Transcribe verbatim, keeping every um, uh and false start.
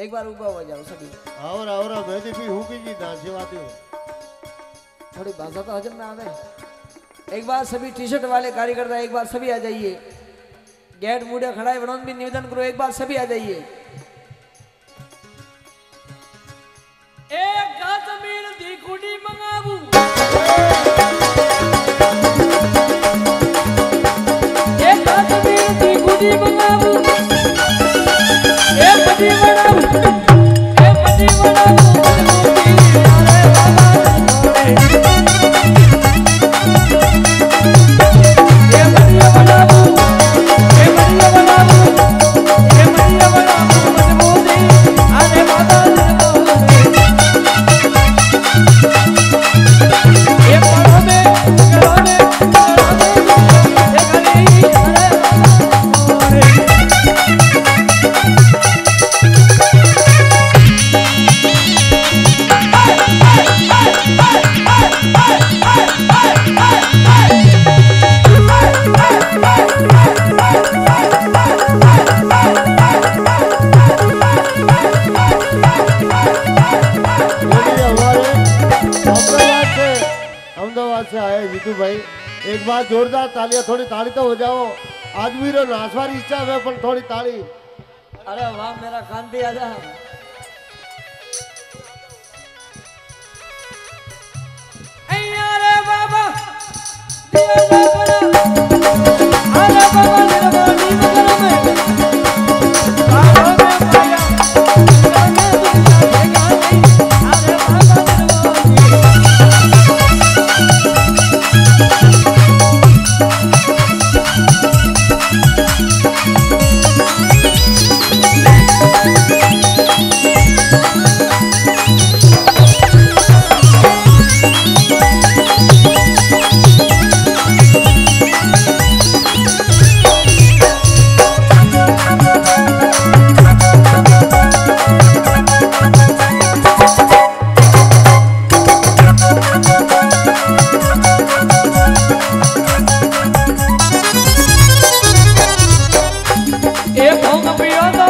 एक बार ऊबा हो जाओ सभी। और और भेदी भी हुकी जी दासी वादी थोड़ी भाषा तो हजम में आ गई। एक बार सभी टी शर्ट वाले कार्यकर्ता एक बार सभी आ जाइए। गेट मुड़े खड़ा है वनों भी निवेदन करो, एक बार सभी आ जाइए। एक बार जोरदार तालियां, थोड़ी ताली तो हो जाओ। आज भी रो नाचवारी इच्छा है पर थोड़ी ताली। अरे वाह मेरा कान भी आजा। अरे बाबा अरे बाबा एक होगा पिया।